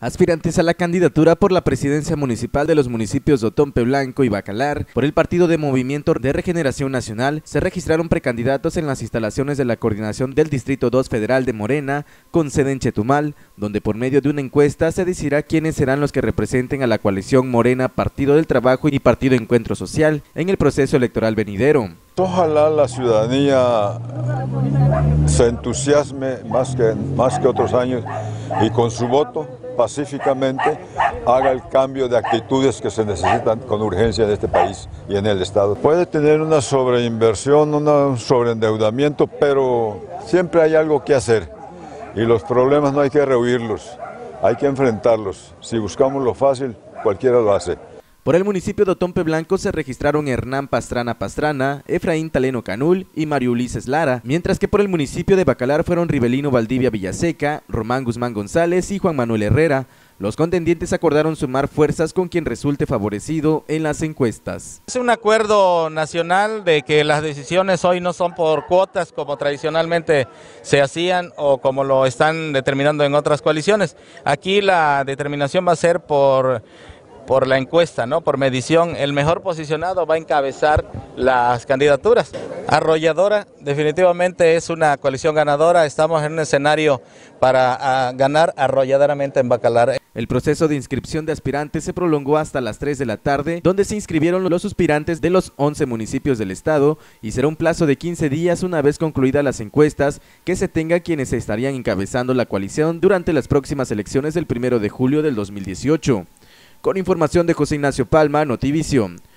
aspirantes a la candidatura por la presidencia municipal de los municipios de Othón Blanco y Bacalar, por el Partido de Movimiento de Regeneración Nacional, se registraron precandidatos en las instalaciones de la coordinación del Distrito 2 Federal de Morena, con sede en Chetumal, donde por medio de una encuesta se decidirá quiénes serán los que representen a la coalición Morena, Partido del Trabajo y Partido Encuentro Social en el proceso electoral venidero. Ojalá la ciudadanía se entusiasme más que otros años y con su voto pacíficamente haga el cambio de actitudes que se necesitan con urgencia en este país y en el Estado. Puede tener una sobreinversión, un sobreendeudamiento, pero siempre hay algo que hacer y los problemas no hay que rehuirlos, hay que enfrentarlos. Si buscamos lo fácil, cualquiera lo hace. Por el municipio de Othón Blanco se registraron Hernán Pastrana Pastrana, Efraín Taleno Canul y Mario Ulises Lara, mientras que por el municipio de Bacalar fueron Rivelino Valdivia Villaseca, Román Guzmán González y Juan Manuel Herrera. Los contendientes acordaron sumar fuerzas con quien resulte favorecido en las encuestas. Es un acuerdo nacional de que las decisiones hoy no son por cuotas como tradicionalmente se hacían o como lo están determinando en otras coaliciones. Aquí la determinación va a ser por la encuesta, ¿no? Por medición, el mejor posicionado va a encabezar las candidaturas. Arrolladora, definitivamente es una coalición ganadora, estamos en un escenario para ganar arrolladoramente en Bacalar. El proceso de inscripción de aspirantes se prolongó hasta las 3 de la tarde, donde se inscribieron los aspirantes de los 11 municipios del estado y será un plazo de 15 días una vez concluidas las encuestas que se tenga quienes estarían encabezando la coalición durante las próximas elecciones del 1 de julio del 2018. Con información de José Ignacio Palma, Notivision.